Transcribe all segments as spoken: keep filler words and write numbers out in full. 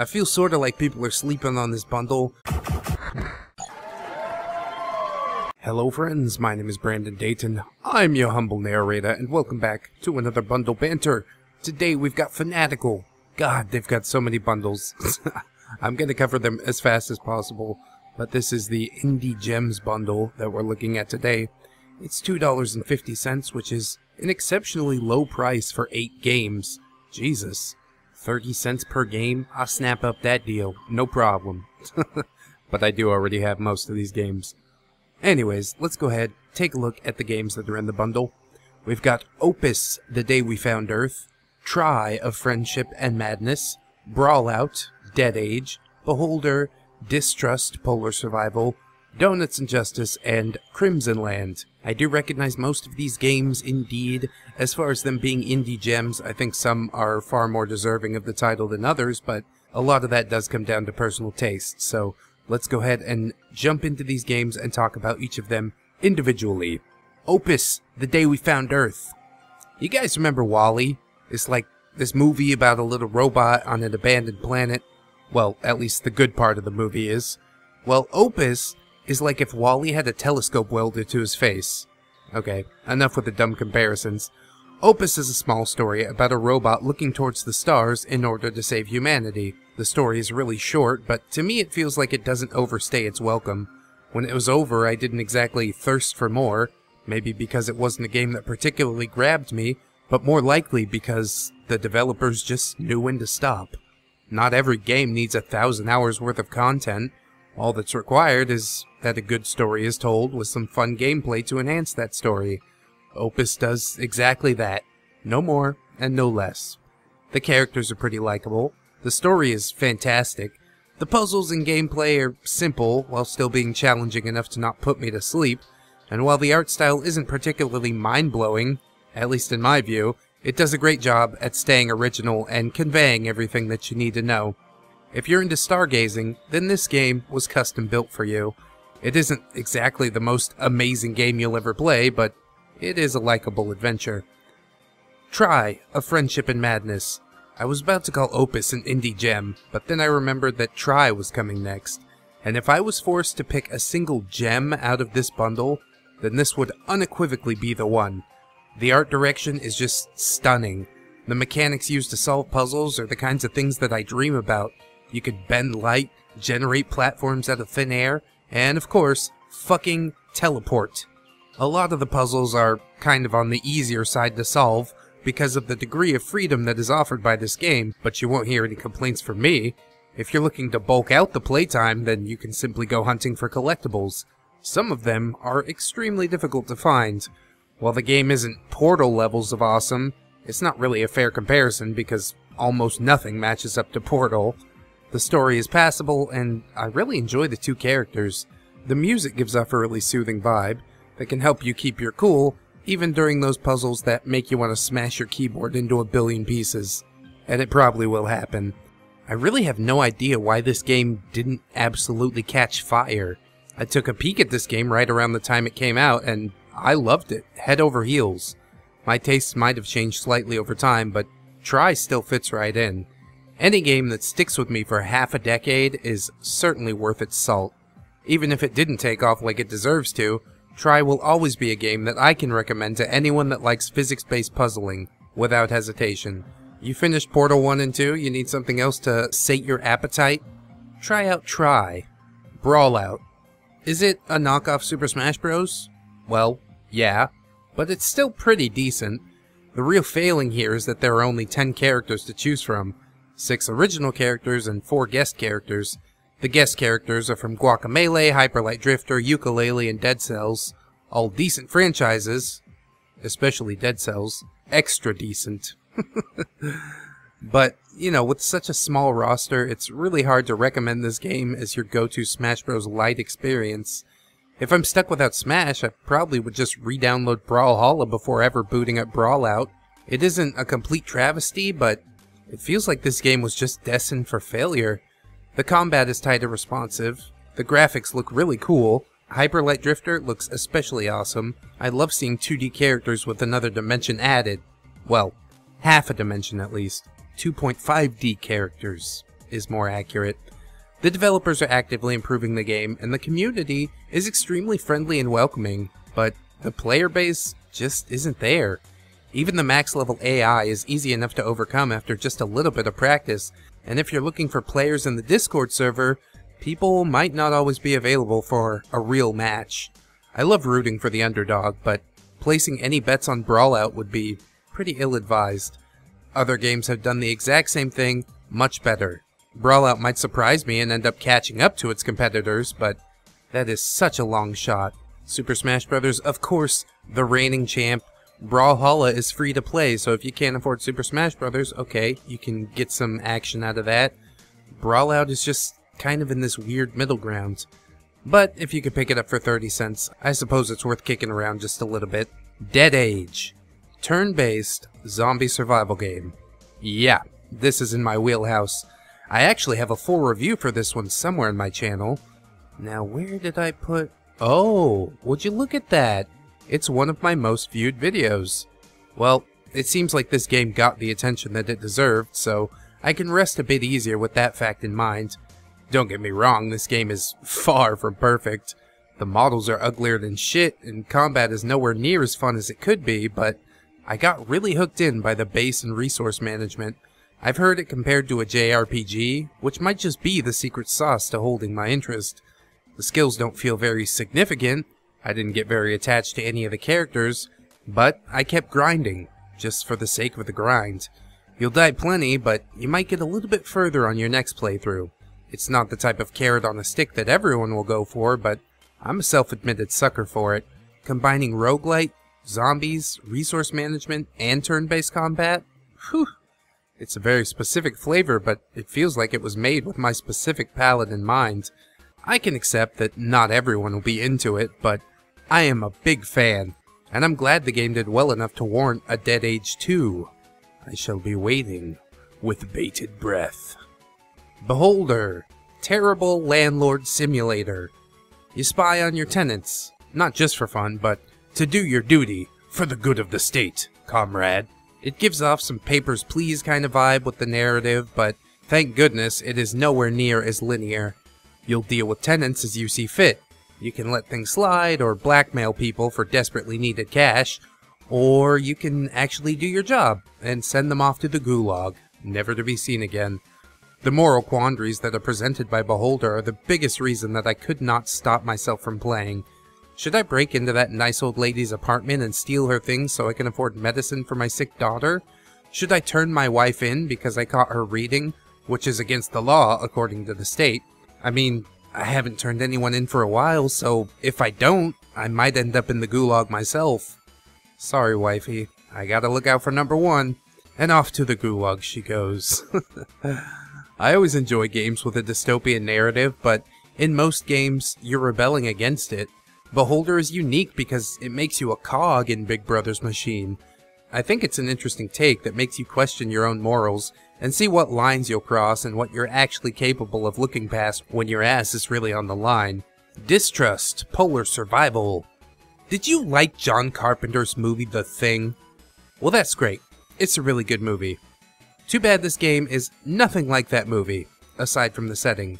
I feel sorta like people are sleeping on this bundle. Hello friends, my name is Brandon Dayton, I'm your humble narrator, and welcome back to another Bundle Banter. Today we've got Fanatical. God, they've got so many bundles. I'm gonna cover them as fast as possible, but this is the Indie Gems bundle that we're looking at today. It's two dollars and fifty cents, which is an exceptionally low price for eight games. Jesus. thirty cents per game? I'll snap up that deal. No problem. But I do already have most of these games. Anyways, let's go ahead, take a look at the games that are in the bundle. We've got OPUS: The Day We Found Earth, TRI: Of Friendship and Madness, Brawlout, Dead Age, Beholder, Distrust: Polar Survival, Donuts and Justice, and Crimsonland. I do recognize most of these games, indeed. As far as them being indie gems, I think some are far more deserving of the title than others, but a lot of that does come down to personal taste, so let's go ahead and jump into these games and talk about each of them individually. OPUS: The Day We Found Earth. You guys remember WALL-E? It's like this movie about a little robot on an abandoned planet. Well, at least the good part of the movie is. Well, OPUS is like if WALL-E had a telescope welded to his face. Okay, enough with the dumb comparisons. OPUS is a small story about a robot looking towards the stars in order to save humanity. The story is really short, but to me it feels like it doesn't overstay its welcome. When it was over, I didn't exactly thirst for more, maybe because it wasn't a game that particularly grabbed me, but more likely because the developers just knew when to stop. Not every game needs a thousand hours worth of content. All that's required is that a good story is told with some fun gameplay to enhance that story. OPUS does exactly that. No more and no less. The characters are pretty likable. The story is fantastic. The puzzles and gameplay are simple while still being challenging enough to not put me to sleep. And while the art style isn't particularly mind-blowing, at least in my view, it does a great job at staying original and conveying everything that you need to know. If you're into stargazing, then this game was custom built for you. It isn't exactly the most amazing game you'll ever play, but it is a likable adventure. TRI: Of Friendship and Madness. I was about to call OPUS an indie gem, but then I remembered that TRI was coming next, and if I was forced to pick a single gem out of this bundle, then this would unequivocally be the one. The art direction is just stunning. The mechanics used to solve puzzles are the kinds of things that I dream about. You could bend light, generate platforms out of thin air, and of course, fucking teleport. A lot of the puzzles are kind of on the easier side to solve because of the degree of freedom that is offered by this game, but you won't hear any complaints from me. If you're looking to bulk out the playtime, then you can simply go hunting for collectibles. Some of them are extremely difficult to find. While the game isn't Portal levels of awesome, it's not really a fair comparison because almost nothing matches up to Portal. The story is passable, and I really enjoy the two characters. The music gives off a really soothing vibe that can help you keep your cool, even during those puzzles that make you want to smash your keyboard into a billion pieces. And it probably will happen. I really have no idea why this game didn't absolutely catch fire. I took a peek at this game right around the time it came out, and I loved it, head over heels. My tastes might have changed slightly over time, but TRI still fits right in. Any game that sticks with me for half a decade is certainly worth its salt. Even if it didn't take off like it deserves to, TRI will always be a game that I can recommend to anyone that likes physics-based puzzling, without hesitation. You finished Portal one and two, you need something else to sate your appetite? Try out TRI. Brawlout. Is it a knockoff Super Smash Bros? Well, yeah, but it's still pretty decent. The real failing here is that there are only ten characters to choose from. six original characters and four guest characters. The guest characters are from Guacamelee, Hyper Light Drifter, Yooka-Laylee, and Dead Cells. All decent franchises, especially Dead Cells. Extra decent. But, you know, with such a small roster, it's really hard to recommend this game as your go-to Smash Bros. Lite experience. If I'm stuck without Smash, I probably would just re-download Brawlhalla before ever booting up Brawlout. It isn't a complete travesty, but it feels like this game was just destined for failure. The combat is tight and responsive. The graphics look really cool. Hyper Light Drifter looks especially awesome. I love seeing two D characters with another dimension added. Well, half a dimension at least. two point five D characters. is more accurate. The developers are actively improving the game, and the community is extremely friendly and welcoming, but the player base just isn't there. Even the max level A I is easy enough to overcome after just a little bit of practice, and if you're looking for players in the Discord server, people might not always be available for a real match. I love rooting for the underdog, but placing any bets on Brawlout would be pretty ill-advised. Other games have done the exact same thing, much better. Brawlout might surprise me and end up catching up to its competitors, but that is such a long shot. Super Smash Brothers, of course, the reigning champ. Brawlhalla is free to play, so if you can't afford Super Smash Brothers, okay, you can get some action out of that. Brawlout is just kind of in this weird middle ground. But if you could pick it up for thirty cents, I suppose it's worth kicking around just a little bit. Dead Age. Turn-based zombie survival game. Yeah, this is in my wheelhouse. I actually have a full review for this one somewhere in my channel. Now, where did I put... Oh, would you look at that? It's one of my most viewed videos. Well, it seems like this game got the attention that it deserved, so I can rest a bit easier with that fact in mind. Don't get me wrong, this game is far from perfect. The models are uglier than shit, and combat is nowhere near as fun as it could be, but I got really hooked in by the base and resource management. I've heard it compared to a J R P G, which might just be the secret sauce to holding my interest. The skills don't feel very significant, I didn't get very attached to any of the characters, but I kept grinding, just for the sake of the grind. You'll die plenty, but you might get a little bit further on your next playthrough. It's not the type of carrot on a stick that everyone will go for, but I'm a self-admitted sucker for it. Combining roguelite, zombies, resource management, and turn-based combat? Whew! It's a very specific flavor, but it feels like it was made with my specific palate in mind. I can accept that not everyone will be into it, but I am a big fan, and I'm glad the game did well enough to warrant a Dead Age two. I shall be waiting with bated breath. Beholder, terrible landlord simulator. You spy on your tenants, not just for fun, but to do your duty for the good of the state, comrade. It gives off some Papers, Please kind of vibe with the narrative, but thank goodness it is nowhere near as linear. You'll deal with tenants as you see fit. You can let things slide or blackmail people for desperately needed cash, or you can actually do your job and send them off to the gulag, never to be seen again. The moral quandaries that are presented by Beholder are the biggest reason that I could not stop myself from playing. Should I break into that nice old lady's apartment and steal her things so I can afford medicine for my sick daughter? Should I turn my wife in because I caught her reading, which is against the law according to the state? I mean, I haven't turned anyone in for a while, so if I don't, I might end up in the gulag myself. Sorry, wifey. I gotta look out for number one. And off to the gulag she goes. I always enjoy games with a dystopian narrative, but in most games, you're rebelling against it. Beholder is unique because it makes you a cog in Big Brother's machine. I think it's an interesting take that makes you question your own morals and see what lines you'll cross and what you're actually capable of looking past when your ass is really on the line. Distrust: Polar Survival. Did you like John Carpenter's movie The Thing? Well, that's great. It's a really good movie. Too bad this game is nothing like that movie, aside from the setting.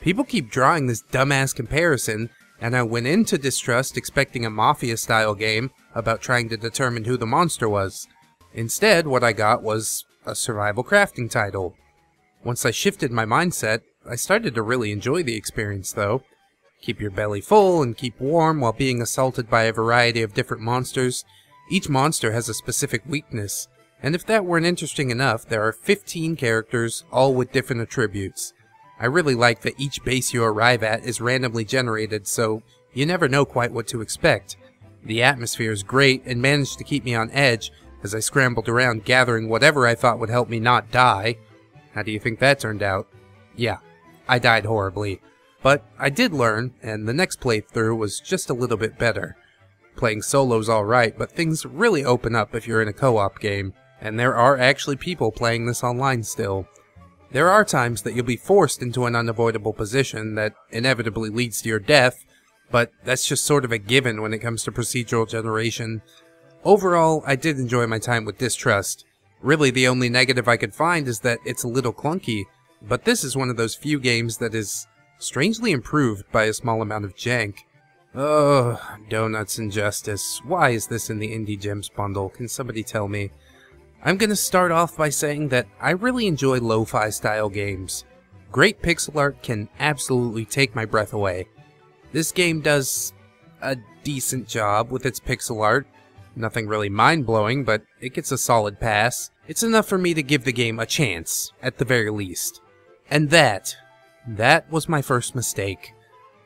People keep drawing this dumbass comparison, and I went into Distrust expecting a Mafia-style game about trying to determine who the monster was. Instead, what I got was a survival crafting title. Once I shifted my mindset, I started to really enjoy the experience, though. Keep your belly full and keep warm while being assaulted by a variety of different monsters. Each monster has a specific weakness. And if that weren't interesting enough, there are fifteen characters, all with different attributes. I really like that each base you arrive at is randomly generated, so you never know quite what to expect. The atmosphere is great and managed to keep me on edge as I scrambled around gathering whatever I thought would help me not die. How do you think that turned out? Yeah, I died horribly. But I did learn, and the next playthrough was just a little bit better. Playing solo's alright, but things really open up if you're in a co-op game. And there are actually people playing this online still. There are times that you'll be forced into an unavoidable position that inevitably leads to your death, but that's just sort of a given when it comes to procedural generation. Overall, I did enjoy my time with Distrust. Really, the only negative I could find is that it's a little clunky. but this is one of those few games that is strangely improved by a small amount of jank. Ugh, donuts and justice. Why is this in the Indie Gems bundle? Can somebody tell me? I'm gonna start off by saying that I really enjoy lo-fi style games. Great pixel art can absolutely take my breath away. This game does a decent job with its pixel art. Nothing really mind-blowing, but it gets a solid pass. It's enough for me to give the game a chance, at the very least. And that, that was my first mistake.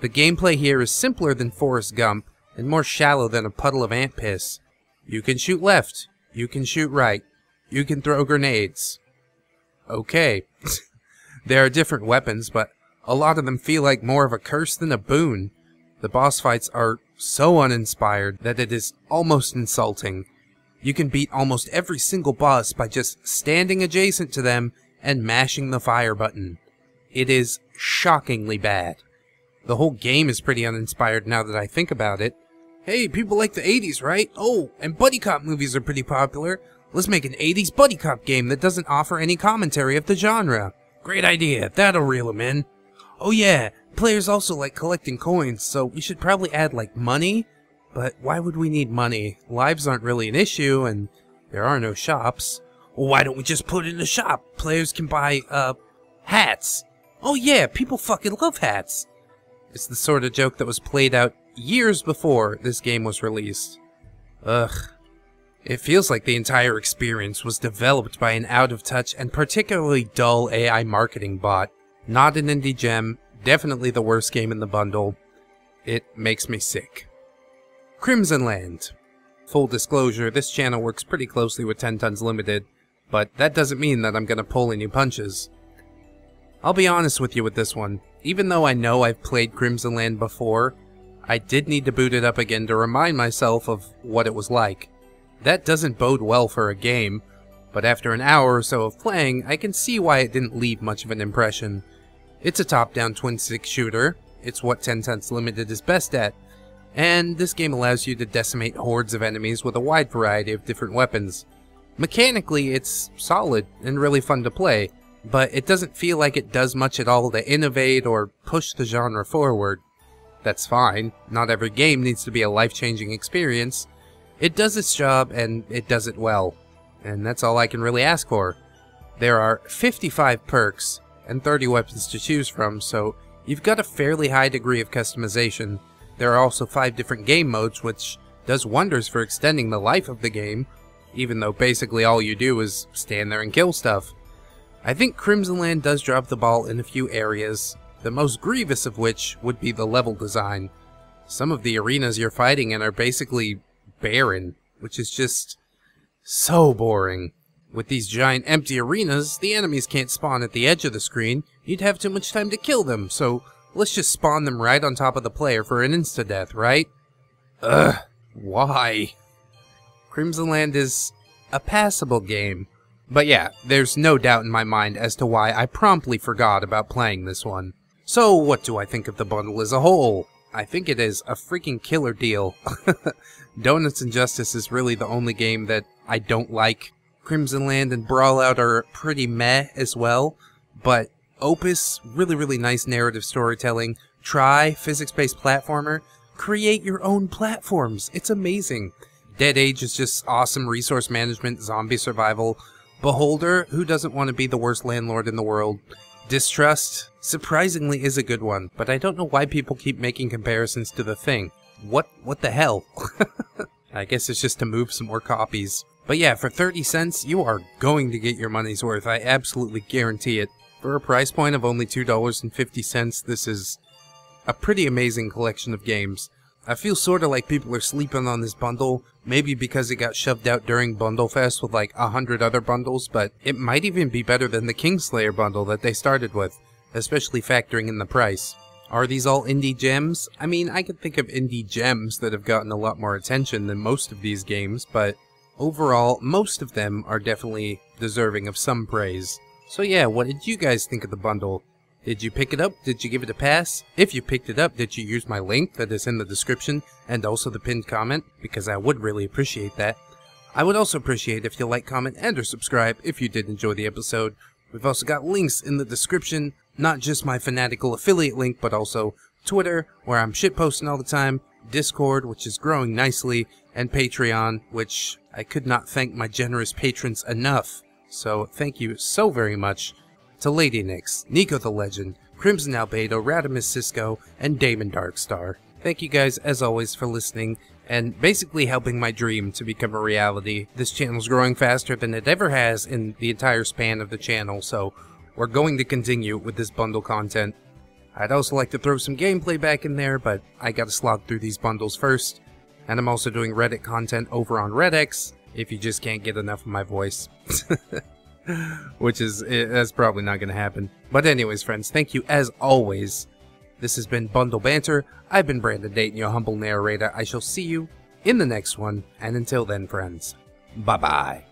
The gameplay here is simpler than Forrest Gump, and more shallow than a puddle of ant piss. You can shoot left, you can shoot right, you can throw grenades. Okay. There are different weapons, but a lot of them feel like more of a curse than a boon. The boss fights are so uninspired that it is almost insulting. You can beat almost every single boss by just standing adjacent to them and mashing the fire button. It is shockingly bad. The whole game is pretty uninspired now that I think about it. Hey, people like the eighties, right? Oh, and buddy cop movies are pretty popular. Let's make an eighties buddy cop game that doesn't offer any commentary of the genre. Great idea, that'll reel them in. Oh yeah, players also like collecting coins, so we should probably add, like, money? But why would we need money? Lives aren't really an issue, and there are no shops. Well, why don't we just put in a shop? Players can buy, uh, hats. Oh yeah, people fucking love hats. It's the sort of joke that was played out years before this game was released. Ugh. It feels like the entire experience was developed by an out-of-touch and particularly dull A I marketing bot. Not an indie gem, definitely the worst game in the bundle. It makes me sick. Crimsonland. Full disclosure, this channel works pretty closely with ten tons Limited, but that doesn't mean that I'm gonna pull any punches. I'll be honest with you with this one. Even though I know I've played Crimsonland before, I did need to boot it up again to remind myself of what it was like. That doesn't bode well for a game, but after an hour or so of playing, I can see why it didn't leave much of an impression. It's a top-down twin-stick shooter, it's what ten tons Limited is best at, and this game allows you to decimate hordes of enemies with a wide variety of different weapons. Mechanically, it's solid and really fun to play, but it doesn't feel like it does much at all to innovate or push the genre forward. That's fine, not every game needs to be a life-changing experience. It does its job, and it does it well. And that's all I can really ask for. There are fifty-five perks and thirty weapons to choose from, so you've got a fairly high degree of customization. There are also five different game modes, which does wonders for extending the life of the game, even though basically all you do is stand there and kill stuff. I think Crimsonland does drop the ball in a few areas, the most grievous of which would be the level design. Some of the arenas you're fighting in are basically barren, which is just so boring. With these giant empty arenas, the enemies can't spawn at the edge of the screen. You'd have too much time to kill them, so let's just spawn them right on top of the player for an insta-death, right? Ugh, why? Crimsonland is a passable game. But yeah, there's no doubt in my mind as to why I promptly forgot about playing this one. So what do I think of the bundle as a whole? I think it is a freaking killer deal. Donuts and Justice is really the only game that I don't like. Crimsonland and Brawlout are pretty meh as well, but Opus, really really nice narrative storytelling. T R I, physics-based platformer. Create your own platforms, it's amazing. Dead Age is just awesome resource management, zombie survival. Beholder, who doesn't want to be the worst landlord in the world? Distrust, surprisingly, is a good one, but I don't know why people keep making comparisons to The Thing. What what the hell? I guess it's just to move some more copies. But yeah, for thirty cents, you are going to get your money's worth, I absolutely guarantee it. For a price point of only two dollars and fifty cents, this is a pretty amazing collection of games. I feel sorta like people are sleeping on this bundle, maybe because it got shoved out during Bundle Fest with like a hundred other bundles, but it might even be better than the Kingslayer bundle that they started with, especially factoring in the price. Are these all indie gems? I mean, I could think of indie gems that have gotten a lot more attention than most of these games, but overall, most of them are definitely deserving of some praise. So yeah, what did you guys think of the bundle? Did you pick it up? Did you give it a pass? If you picked it up, did you use my link that is in the description and also the pinned comment? Because I would really appreciate that. I would also appreciate if you like, comment, and or subscribe if you did enjoy the episode. We've also got links in the description, not just my Fanatical affiliate link, but also Twitter, where I'm shitposting all the time, Discord, which is growing nicely, and Patreon, which I could not thank my generous patrons enough. So thank you so very much to LadyNix, Nico the Legend, Crimson Albedo, Radius Cisco, and DaemonDarkStar. Thank you guys, as always, for listening and basically helping my dream to become a reality. This channel's growing faster than it ever has in the entire span of the channel, so we're going to continue with this bundle content. I'd also like to throw some gameplay back in there, but I gotta slog through these bundles first. And I'm also doing Reddit content over on RedX, if you just can't get enough of my voice. Which is, that's probably not gonna happen. But anyways, friends, thank you as always. This has been Bundle Banter. I've been Brandon Dayton, your humble narrator. I shall see you in the next one, and until then, friends, bye-bye.